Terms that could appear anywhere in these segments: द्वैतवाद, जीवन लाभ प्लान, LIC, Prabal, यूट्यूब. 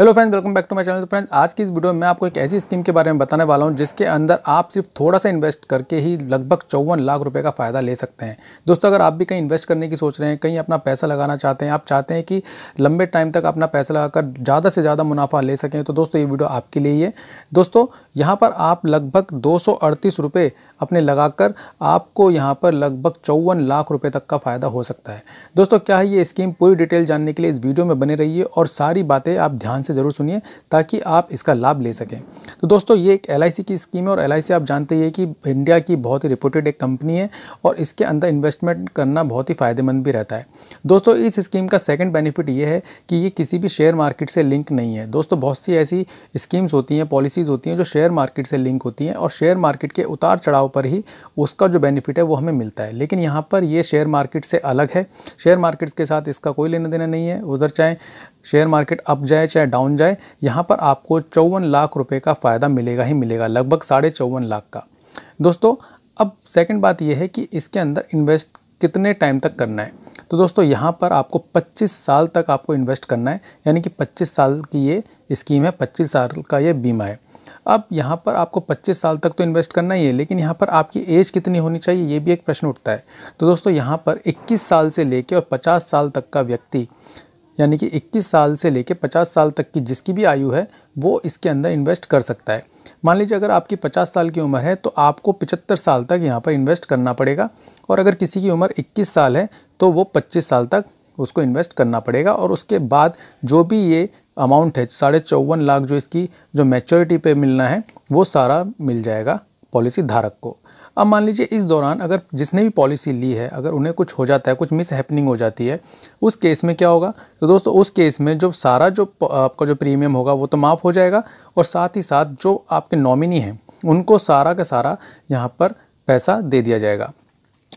Hello friends, welcome back to my channel. तो friends, आज की इस वीडियो में मैं आपको एक ऐसी स्कीम के बारे में बताने वाला हूं जिसके अंदर आप सिर्फ थोड़ा सा इन्वेस्ट करके ही लगभग 54 लाख रुपए का फ़ायदा ले सकते हैं। दोस्तों, अगर आप भी कहीं इन्वेस्ट करने की सोच रहे हैं, कहीं अपना पैसा लगाना चाहते हैं, आप चाहते हैं कि लंबे टाइम तक अपना पैसा लगाकर ज़्यादा से ज़्यादा मुनाफा ले सकें, तो दोस्तों ये वीडियो आपके लिए ही है। दोस्तों, यहाँ पर आप लगभग 238 रुपये अपने लगाकर आपको यहाँ पर लगभग 54 लाख रुपये तक का फ़ायदा हो सकता है। दोस्तों, क्या है ये स्कीम, पूरी डिटेल जानने के लिए इस वीडियो में बने रहिए और सारी बातें आप ध्यान से ज़रूर सुनिए ताकि आप इसका लाभ ले सकें। तो दोस्तों, ये एक LIC की स्कीम है और LIC आप जानते ही है कि इंडिया की बहुत ही रिपोर्टेड एक कंपनी है और इसके अंदर इन्वेस्टमेंट करना बहुत ही फ़ायदेमंद भी रहता है। दोस्तों, इस स्कीम का सेकंड बेनिफिट ये है कि ये किसी भी शेयर मार्केट से लिंक नहीं है। दोस्तों, बहुत सी ऐसी स्कीम्स होती हैं, पॉलिसीज़ होती हैं जो शेयर मार्केट से लिंक होती हैं और शेयर मार्केट के उतार चढ़ाव पर ही उसका जो बेनिफिट है वो हमें मिलता है, लेकिन यहाँ पर ये शेयर मार्केट से अलग है। शेयर मार्केट के साथ इसका कोई लेना देना नहीं है। उधर चाहे शेयर मार्केट अप जाए चाहे डाउन जाए, यहाँ पर आपको 54 लाख रुपए का फ़ायदा मिलेगा ही मिलेगा, लगभग 54.5 लाख का। दोस्तों, अब सेकंड बात यह है कि इसके अंदर इन्वेस्ट कितने टाइम तक करना है। तो दोस्तों, यहाँ पर आपको 25 साल तक आपको इन्वेस्ट करना है, यानी कि 25 साल की ये स्कीम है, 25 साल का ये बीमा है। अब यहाँ पर आपको 25 साल तक तो इन्वेस्ट करना ही है, लेकिन यहाँ पर आपकी एज कितनी होनी चाहिए ये भी एक प्रश्न उठता है। तो दोस्तों, यहाँ पर 21 साल से लेकर और 50 साल तक का व्यक्ति, यानी कि 21 साल से लेकर 50 साल तक की जिसकी भी आयु है वो इसके अंदर इन्वेस्ट कर सकता है। मान लीजिए अगर आपकी 50 साल की उम्र है तो आपको 75 साल तक यहाँ पर इन्वेस्ट करना पड़ेगा, और अगर किसी की उम्र 21 साल है तो वो 25 साल तक उसको इन्वेस्ट करना पड़ेगा। और उसके बाद जो भी ये अमाउंट है 54.5 लाख जो इसकी जो मैच्योरिटी पे मिलना है वो सारा मिल जाएगा पॉलिसी धारक को। अब मान लीजिए इस दौरान अगर जिसने भी पॉलिसी ली है अगर उन्हें कुछ हो जाता है, कुछ मिस हैपनिंग हो जाती है, उस केस में क्या होगा? तो दोस्तों, उस केस में जो सारा जो आपका जो प्रीमियम होगा वो तो माफ़ हो जाएगा, और साथ ही साथ जो आपके नॉमिनी हैं उनको सारा का सारा यहाँ पर पैसा दे दिया जाएगा।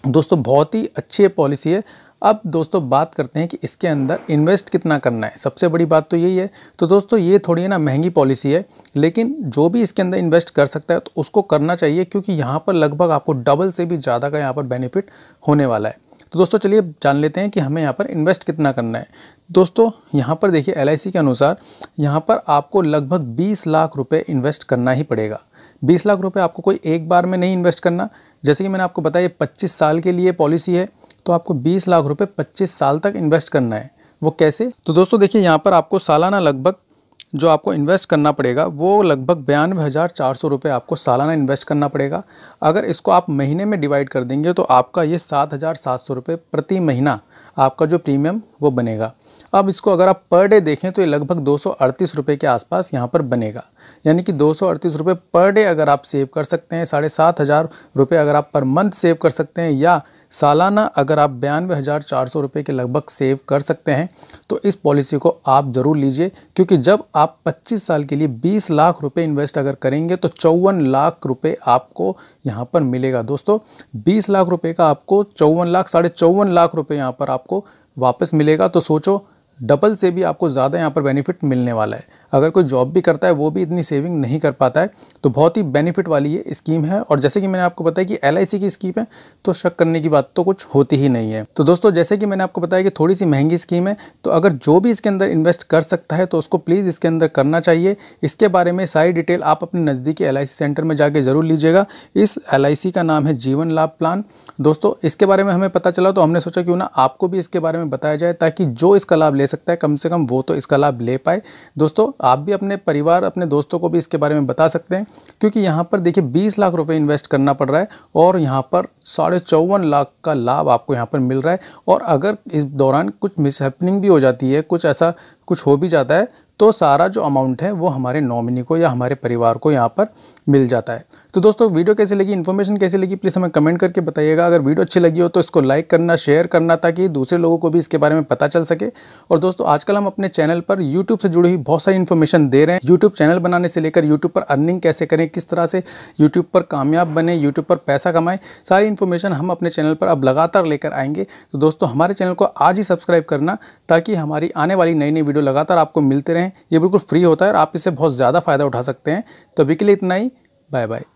दोस्तों, बहुत ही अच्छी पॉलिसी है। अब दोस्तों, बात करते हैं कि इसके अंदर इन्वेस्ट कितना करना है, सबसे बड़ी बात तो यही है। तो दोस्तों, ये थोड़ी है ना महंगी पॉलिसी है, लेकिन जो भी इसके अंदर इन्वेस्ट कर सकता है तो उसको करना चाहिए, क्योंकि यहाँ पर लगभग आपको डबल से भी ज़्यादा का यहाँ पर बेनिफिट होने वाला है। तो दोस्तों, चलिए जान लेते हैं कि हमें यहाँ पर इन्वेस्ट कितना करना है। दोस्तों, यहाँ पर देखिए LIC के अनुसार यहाँ पर आपको लगभग 20 लाख रुपये इन्वेस्ट करना ही पड़ेगा। 20 लाख रुपये आपको कोई एक बार में नहीं इन्वेस्ट करना। जैसे कि मैंने आपको बताया 25 साल के लिए पॉलिसी है, तो आपको 20 लाख रुपए 25 साल तक इन्वेस्ट करना है। वो कैसे? तो दोस्तों देखिए, यहाँ पर आपको सालाना लगभग जो आपको इन्वेस्ट करना पड़ेगा वो लगभग 92,400 रुपये आपको सालाना इन्वेस्ट करना पड़ेगा। अगर इसको आप महीने में डिवाइड कर देंगे तो आपका ये 7,700 रुपये प्रति महीना आपका जो प्रीमियम वो बनेगा। अब इसको अगर आप पर डे देखें तो ये लगभग 238 रुपये के आसपास यहाँ पर बनेगा, यानी कि 238 रुपये पर डे अगर आप सेव कर सकते हैं, 7,500 रुपये अगर आप पर मंथ सेव कर सकते हैं, या सालाना अगर आप 92,400 रुपये के लगभग सेव कर सकते हैं, तो इस पॉलिसी को आप ज़रूर लीजिए। क्योंकि जब आप 25 साल के लिए 20 लाख रुपए इन्वेस्ट अगर करेंगे तो 54 लाख रुपए आपको यहाँ पर मिलेगा। दोस्तों, 20 लाख रुपए का आपको 54 लाख, 54.5 लाख रुपए यहाँ पर आपको वापस मिलेगा। तो सोचो, डबल से भी आपको ज़्यादा यहाँ पर बेनिफिट मिलने वाला है। अगर कोई जॉब भी करता है वो भी इतनी सेविंग नहीं कर पाता है, तो बहुत ही बेनिफिट वाली ये स्कीम है। और जैसे कि मैंने आपको बताया कि LIC की स्कीम है तो शक करने की बात तो कुछ होती ही नहीं है। तो दोस्तों, जैसे कि मैंने आपको बताया कि थोड़ी सी महंगी स्कीम है, तो अगर जो भी इसके अंदर इन्वेस्ट कर सकता है तो उसको प्लीज़ इसके अंदर करना चाहिए। इसके बारे में सारी डिटेल आप अपने नज़दीकी LIC सेंटर में जाके ज़रूर लीजिएगा। इस LIC का नाम है जीवन लाभ प्लान। दोस्तों, इसके बारे में हमें पता चला तो हमने सोचा क्यों ना आपको भी इसके बारे में बताया जाए, ताकि जो इसका लाभ ले सकता है कम से कम वो तो इसका लाभ ले पाए। दोस्तों, आप भी अपने परिवार, अपने दोस्तों को भी इसके बारे में बता सकते हैं, क्योंकि यहाँ पर देखिए 20 लाख रुपए इन्वेस्ट करना पड़ रहा है और यहाँ पर 54.5 लाख का लाभ आपको यहाँ पर मिल रहा है। और अगर इस दौरान कुछ मिसहैपनिंग भी हो जाती है, कुछ ऐसा कुछ हो भी जाता है, तो सारा जो अमाउंट है वो हमारे नॉमिनी को या हमारे परिवार को यहाँ पर मिल जाता है। तो दोस्तों, वीडियो कैसी लगी, इन्फॉर्मेशन कैसी लगी, प्लीज़ हमें कमेंट करके बताइएगा। अगर वीडियो अच्छी लगी हो तो इसको लाइक करना, शेयर करना, ताकि दूसरे लोगों को भी इसके बारे में पता चल सके। और दोस्तों, आजकल हम अपने चैनल पर यूट्यूब से जुड़ी हुई बहुत सारी इन्फॉर्मेशन दे रहे हैं। यूट्यूब चैनल बनाने से लेकर यूट्यूब पर अर्निंग कैसे करें, किस तरह से यूट्यूब पर कामयाब बने, यूट्यूब पर पैसा कमाएँ, सारी इन्फॉर्मेशन हम अपने चैनल पर अब लगातार लेकर आएंगे। तो दोस्तों, हमारे चैनल को आज ही सब्सक्राइब करना, ताकि हमारी आने वाली नई नई वीडियो लगातार आपको मिलते रहें। ये बिल्कुल फ्री होता है और आप इससे बहुत ज़्यादा फ़ायदा उठा सकते हैं। तो अभी के लिए इतना ही, बाय बाय।